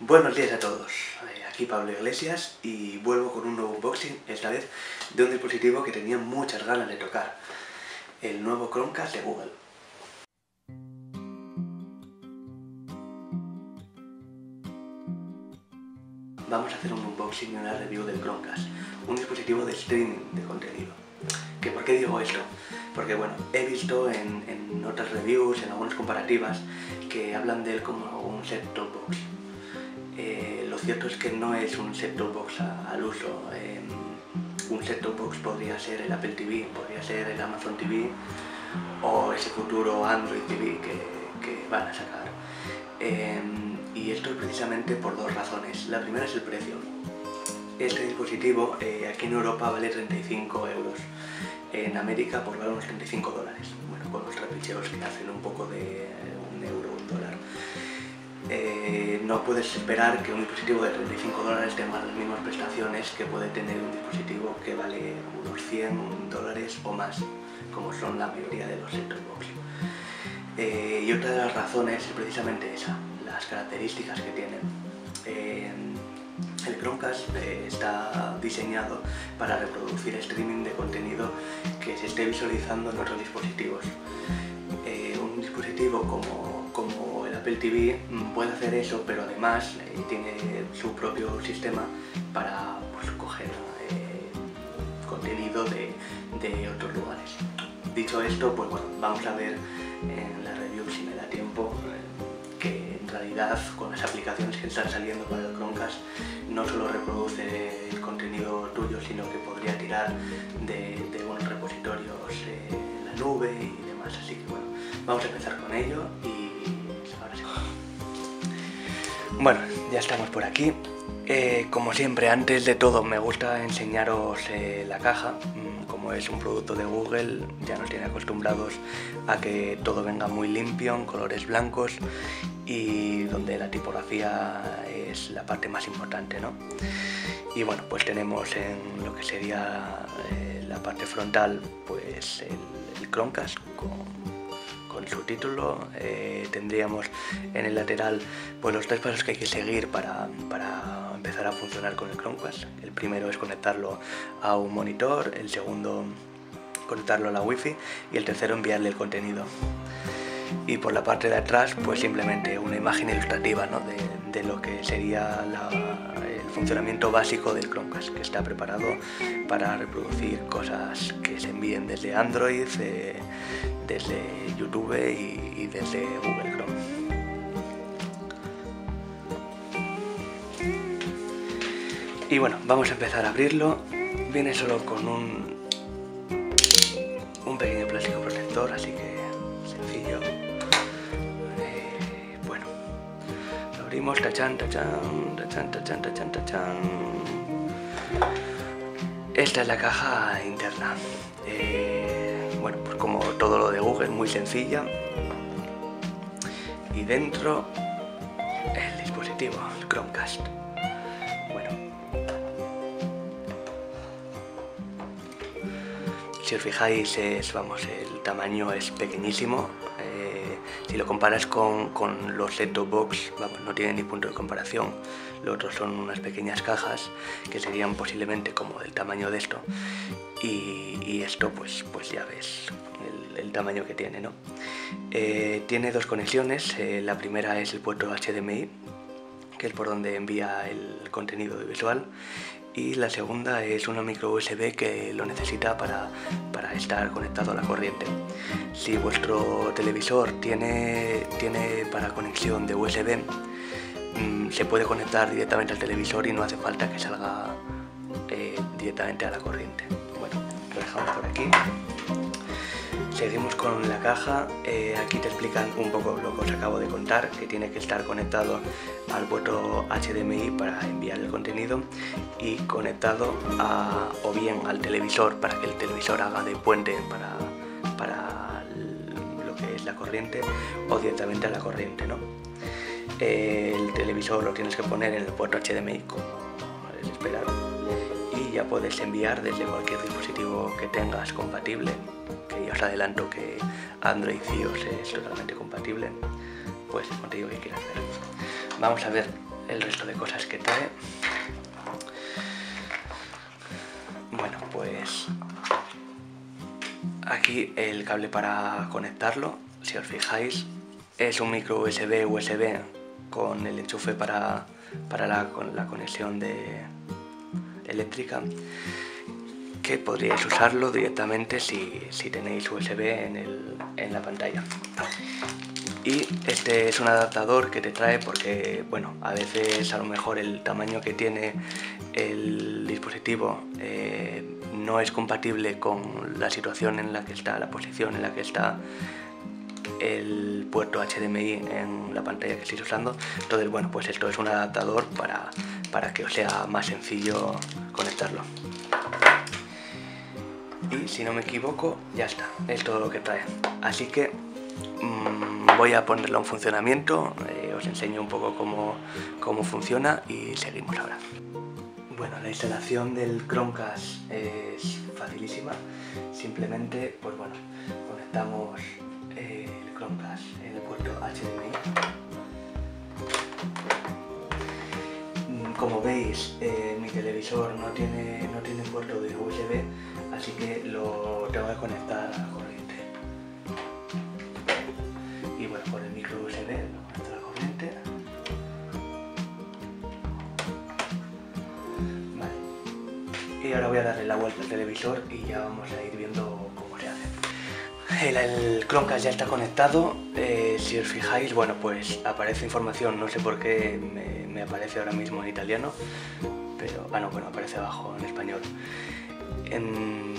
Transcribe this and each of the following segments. Buenos días a todos, aquí Pablo Iglesias y vuelvo con un nuevo unboxing, esta vez de un dispositivo que tenía muchas ganas de tocar, el nuevo Chromecast de Google. Vamos a hacer un unboxing y una review del Chromecast, un dispositivo de streaming de contenido. ¿Que por qué digo esto? Porque bueno, he visto en otras reviews, en algunas comparativas, que hablan de él como un set-top box. Lo cierto es que no es un set-top box al uso. Un set-top box podría ser el Apple TV, podría ser el Amazon TV o ese futuro Android TV que van a sacar. Y esto es precisamente por dos razones. La primera es el precio. Este dispositivo aquí en Europa vale 35 €. En América pues vale unos 35 $. Bueno, con los trapicheos que hacen un poco de €1, $1. No puedes esperar que un dispositivo de 35 $ tenga las mismas prestaciones que puede tener un dispositivo que vale unos $100 o más, como son la mayoría de los set-top box. Y otra de las razones es precisamente esa, las características que tiene. El Chromecast está diseñado para reproducir streaming de contenido que se esté visualizando en otros dispositivos. Un dispositivo como el Apple TV puede hacer eso, pero además tiene su propio sistema para coger contenido de otros lugares. Dicho esto, pues bueno, vamos a ver en la review, si me da tiempo, que en realidad con las aplicaciones que están saliendo para el Chromecast no solo reproduce el contenido tuyo, sino que podría tirar de unos repositorios en la nube y demás. Así que bueno, vamos a empezar con ello y ahora sí. Bueno, ya estamos por aquí. Como siempre, antes de todo me gusta enseñaros la caja. Como es un producto de Google, ya nos tiene acostumbrados a que todo venga muy limpio, en colores blancos y donde la tipografía es la parte más importante, ¿no? Y bueno, pues tenemos en lo que sería la parte frontal pues el Chromecast con su título. Tendríamos en el lateral pues los tres pasos que hay que seguir para empezar a funcionar con el Chromecast. El primero es conectarlo a un monitor, el segundo conectarlo a la wifi y el tercero enviarle el contenido. Y por la parte de atrás pues simplemente una imagen ilustrativa, ¿no? de lo que sería el funcionamiento básico del Chromecast, que está preparado para reproducir cosas que se envíen desde Android, desde YouTube y desde Google Chrome. Y bueno, vamos a empezar a abrirlo. Viene solo con un pequeño plástico protector, así que sencillo. Bueno, lo abrimos, tachán, tachán, tachán, tachán, tachán, tachán. Esta es la caja interna. Bueno, pues como todo lo de Google, muy sencilla. Y dentro, el dispositivo, el Chromecast. Bueno, si os fijáis, el tamaño es pequeñísimo. Si lo comparas con los set-top box, vamos, no tiene ni punto de comparación. Los otros son unas pequeñas cajas que serían posiblemente como del tamaño de esto. Y esto pues ya ves el tamaño que tiene, ¿no? Tiene dos conexiones. La primera es el puerto HDMI, que es por donde envía el contenido audiovisual, y la segunda es una micro USB que lo necesita para estar conectado a la corriente. Si vuestro televisor tiene para conexión de USB, se puede conectar directamente al televisor y no hace falta que salga directamente a la corriente. Bueno, lo dejamos por aquí. Seguimos con la caja. Aquí te explican un poco lo que os acabo de contar, que tiene que estar conectado al puerto HDMI para enviar el contenido y conectado o bien al televisor para que el televisor haga de puente para lo que es la corriente, o directamente a la corriente, ¿no? El televisor lo tienes que poner en el puerto HDMI, como es esperado, y ya puedes enviar desde cualquier dispositivo que tengas compatible. Ya os adelanto que Android y iOS es totalmente compatible, pues el contenido que quieras ver. Vamos a ver el resto de cosas que trae. Bueno, pues aquí el cable para conectarlo, si os fijáis, es un micro USB con el enchufe para la conexión eléctrica, que podríais usarlo directamente si tenéis USB en la pantalla. Y este es un adaptador que te trae porque, bueno, a veces a lo mejor el tamaño que tiene el dispositivo no es compatible con la situación en la que está, la posición en la que está el puerto HDMI en la pantalla que estáis usando. Entonces, bueno, pues esto es un adaptador para que os sea más sencillo conectarlo. Y si no me equivoco, ya está, es todo lo que trae. Así que voy a ponerlo en funcionamiento, os enseño un poco cómo funciona y seguimos ahora. Bueno, la instalación del Chromecast es facilísima, simplemente pues bueno, conectamos el Chromecast en el puerto HDMI. Como veis, mi televisor no tiene puerto de USB, así que lo tengo que conectar a la corriente. Y bueno, por el micro USB lo conecto a la corriente. Vale. Y ahora voy a darle la vuelta al televisor y ya vamos a ir viendo cómo se hace. El Chromecast ya está conectado. Si os fijáis, bueno, pues aparece información, no sé por qué me aparece ahora mismo en italiano, pero bueno, aparece abajo en español.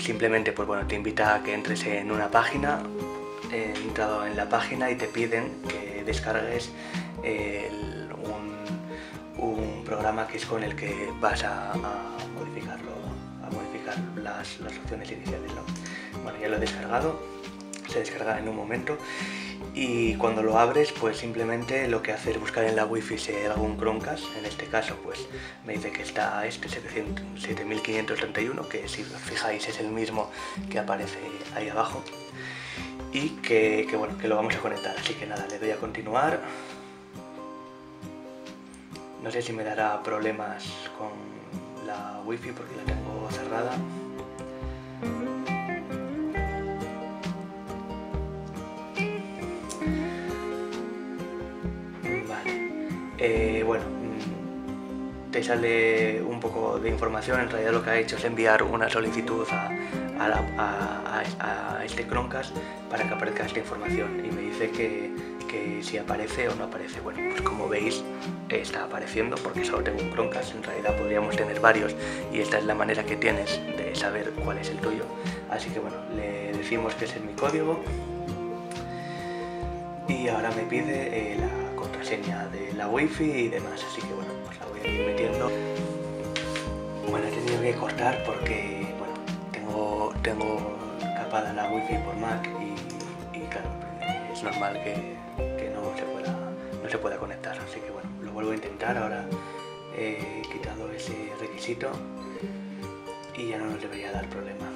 Simplemente, pues bueno, te invita a que entres en una página. He entrado en la página y te piden que descargues un programa que es con el que vas a modificar las opciones iniciales, ¿no? Bueno, ya lo he descargado, se descarga en un momento y cuando lo abres, pues simplemente lo que hace es buscar en la wifi si hay algún Chromecast. En este caso, pues me dice que está este 7531, que si os fijáis es el mismo que aparece ahí abajo. Y que lo vamos a conectar, así que nada, le doy a continuar. No sé si me dará problemas con la wifi porque la tengo cerrada. Vale, bueno, te sale un poco de información. En realidad lo que ha hecho es enviar una solicitud a este Chromecast para que aparezca esta información y me dice que si aparece o no aparece. Bueno, pues como veis está apareciendo porque solo tengo un Chromecast, en realidad podríamos tener varios y esta es la manera que tienes de saber cuál es el tuyo. Así que bueno, le decimos que ese es mi código y ahora me pide la contraseña de la wifi y demás, así que bueno, pues la voy a ir metiendo. Bueno, he tenido que cortar porque tengo capada la wifi por Mac y claro, es normal que no se pueda conectar, así que bueno, lo vuelvo a intentar. Ahora he quitado ese requisito y ya no nos debería dar problema.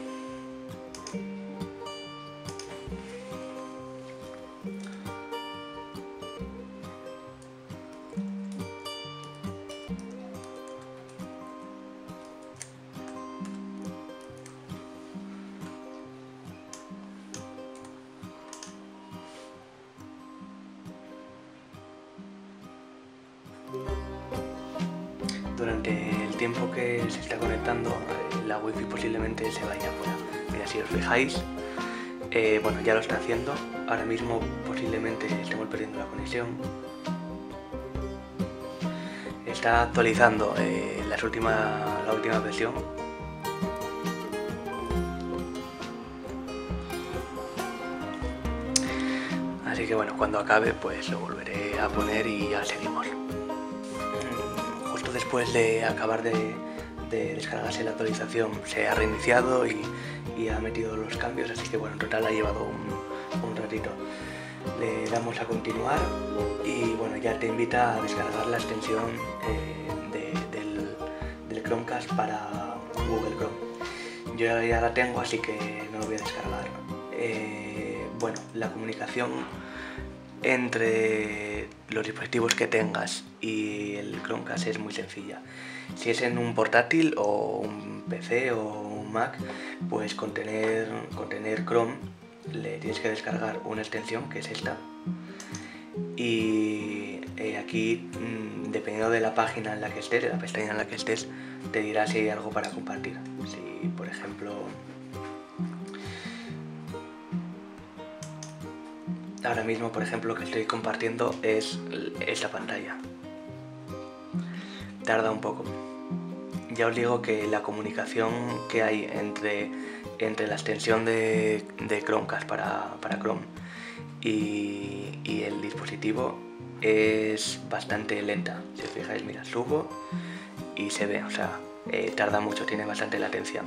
Durante el tiempo que se está conectando, la wifi posiblemente se vaya fuera. Mira, si os fijáis, bueno, ya lo está haciendo. Ahora mismo posiblemente estemos perdiendo la conexión. Está actualizando la última versión. Así que bueno, cuando acabe pues lo volveré a poner y ya seguimos. Después de acabar de descargarse la actualización se ha reiniciado y ha metido los cambios, así que bueno, en total ha llevado un ratito. Le damos a continuar y bueno, ya te invita a descargar la extensión del Chromecast para Google Chrome. Yo ya la tengo, así que no lo voy a descargar. Bueno, la comunicación entre los dispositivos que tengas y el Chromecast es muy sencilla. Si es en un portátil o un PC o un Mac, pues con tener Chrome le tienes que descargar una extensión que es esta, y aquí dependiendo de la página en la que estés, de la pestaña en la que estés, te dirá si hay algo para compartir. Si por ejemplo ahora mismo, por ejemplo, lo que estoy compartiendo es esta pantalla. Tarda un poco. Ya os digo que la comunicación que hay entre la extensión de Chromecast para Chrome y el dispositivo es bastante lenta. Si os fijáis, mira, subo y se ve, o sea, tarda mucho, tiene bastante latencia.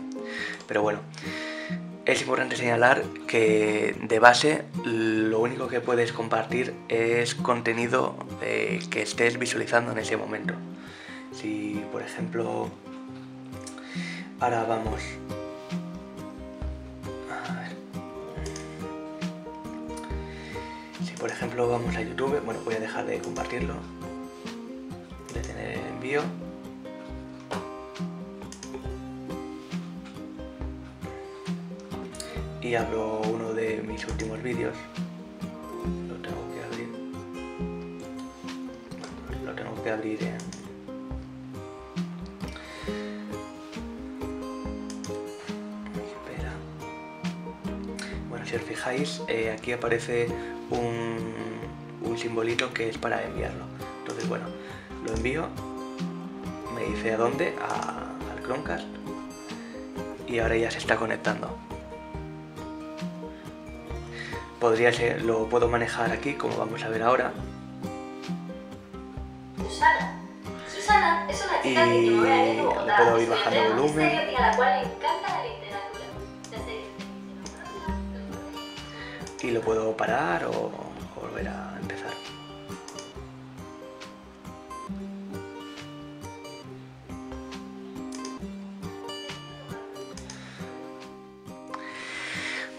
Pero bueno, es importante señalar que de base lo único que puedes compartir es contenido que estés visualizando en ese momento. Si por ejemplo ahora vamos a ver. Si por ejemplo vamos a YouTube, bueno, voy a dejar de compartirlo, detener el envío. Y abro uno de mis últimos vídeos, lo tengo que abrir, espera. Bueno, si os fijáis, aquí aparece un simbolito que es para enviarlo. Entonces bueno, lo envío, me dice a dónde, al Chromecast, y ahora ya se está conectando. Podría ser, lo puedo manejar aquí, como vamos a ver ahora. Susana es una chica que tiene una de Bogotá. Le puedo ir bajando el volumen. Y lo puedo parar o volver a empezar.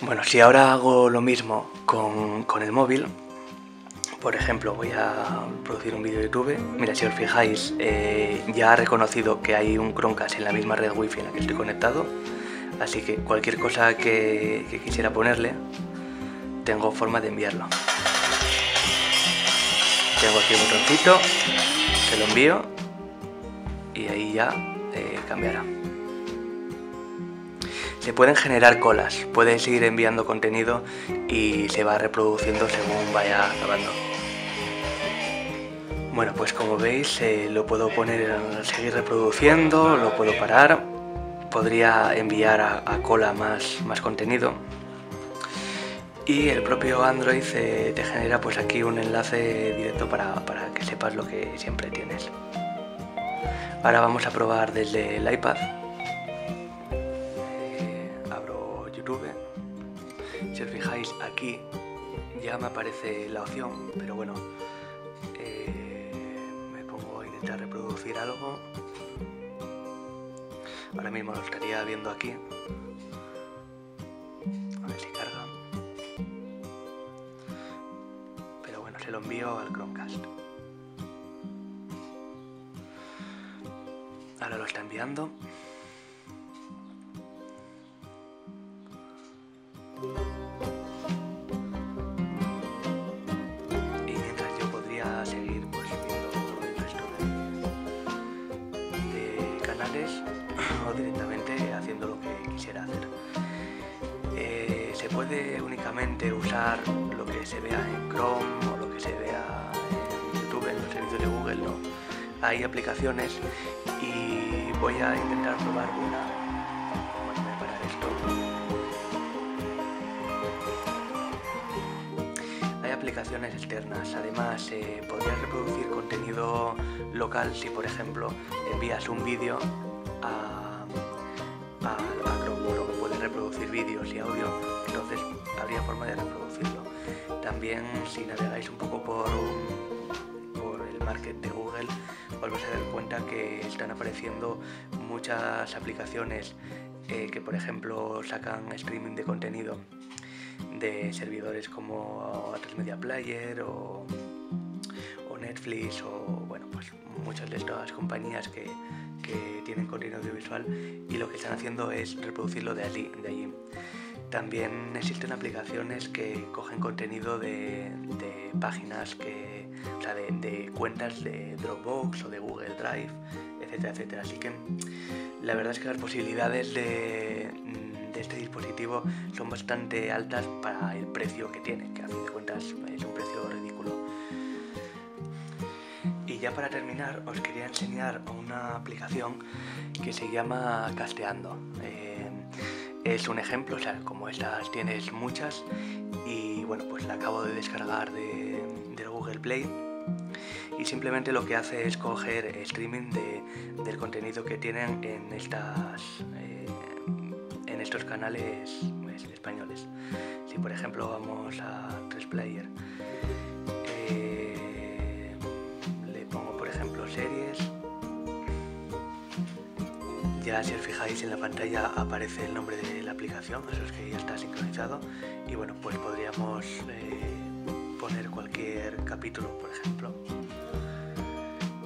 Bueno, si ahora hago lo mismo con el móvil, por ejemplo, voy a producir un vídeo de YouTube. Mira, si os fijáis, ya ha reconocido que hay un Chromecast en la misma red wifi en la que estoy conectado, así que cualquier cosa que quisiera ponerle, tengo forma de enviarlo. Tengo aquí un botoncito, se lo envío y ahí ya cambiará. Se pueden generar colas, puedes ir enviando contenido y se va reproduciendo según vaya acabando. Bueno, pues como veis, lo puedo poner, seguir reproduciendo, lo puedo parar, podría enviar a cola más contenido. Y el propio Android te genera pues aquí un enlace directo para que sepas lo que siempre tienes. Ahora vamos a probar desde el iPad. Si os fijáis, aquí ya me aparece la opción, pero bueno, me pongo a intentar reproducir algo. Ahora mismo lo estaría viendo aquí, a ver si carga. Pero bueno, se lo envío al Chromecast. Ahora lo está enviando. O directamente haciendo lo que quisiera hacer. Se puede únicamente usar lo que se vea en Chrome o lo que se vea en YouTube, en los servicios de Google, no. Hay aplicaciones y voy a intentar probar una. Vamos a preparar esto. Hay aplicaciones externas, además podrías reproducir contenido local si por ejemplo envías un vídeo a Chrome, lo que puede reproducir vídeos y audio, entonces habría forma de reproducirlo. También si navegáis un poco por el market de Google, os vais a dar cuenta que están apareciendo muchas aplicaciones que por ejemplo sacan streaming de contenido de servidores como Atresmedia Player o Netflix o bueno, pues muchas de estas compañías que tienen contenido audiovisual, y lo que están haciendo es reproducirlo de allí. También existen aplicaciones que cogen contenido de páginas, de cuentas de Dropbox o de Google Drive, etcétera, etcétera. Así que la verdad es que las posibilidades de este dispositivo son bastante altas para el precio que tiene, que a fin de cuentas es un precio ridículo. Y ya para terminar os quería enseñar una aplicación que se llama Casteando. Es un ejemplo, o sea, como estas tienes muchas, y bueno, pues la acabo de descargar de Google Play, y simplemente lo que hace es coger streaming del contenido que tienen en estos canales españoles. Si por ejemplo vamos a 3Player, le pongo por ejemplo series. Ya si os fijáis en la pantalla aparece el nombre de la aplicación, eso es que ya está sincronizado, y bueno, pues podríamos poner cualquier capítulo, por ejemplo,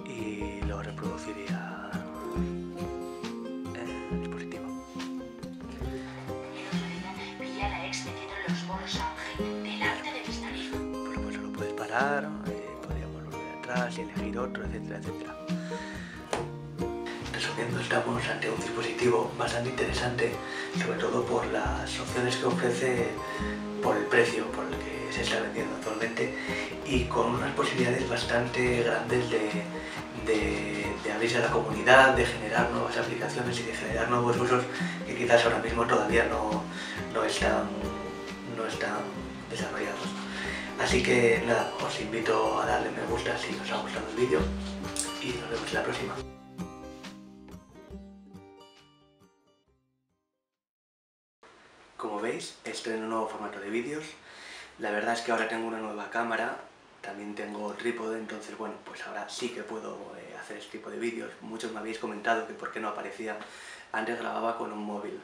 y lo reproduciría en el dispositivo. Por supuesto lo puedes parar, podríamos volver atrás y elegir otro, etcétera, etcétera. Resumiendo, estamos ante un dispositivo bastante interesante, sobre todo por las opciones que ofrece, por el precio por el que se está vendiendo actualmente, y con unas posibilidades bastante grandes de abrirse a la comunidad, de generar nuevas aplicaciones y de generar nuevos usos que quizás ahora mismo todavía no están desarrollados. Así que nada, os invito a darle me gusta si os ha gustado el vídeo y nos vemos en la próxima. Como veis, estreno un nuevo formato de vídeos. La verdad es que ahora tengo una nueva cámara, también tengo trípode, entonces bueno, pues ahora sí que puedo hacer este tipo de vídeos. Muchos me habéis comentado que por qué no aparecía. Antes grababa con un móvil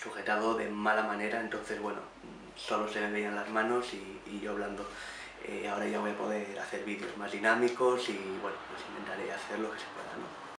sujetado de mala manera, entonces bueno, solo se me veían las manos y yo hablando. Ahora ya voy a poder hacer vídeos más dinámicos y bueno, pues intentaré hacer lo que se pueda, ¿no?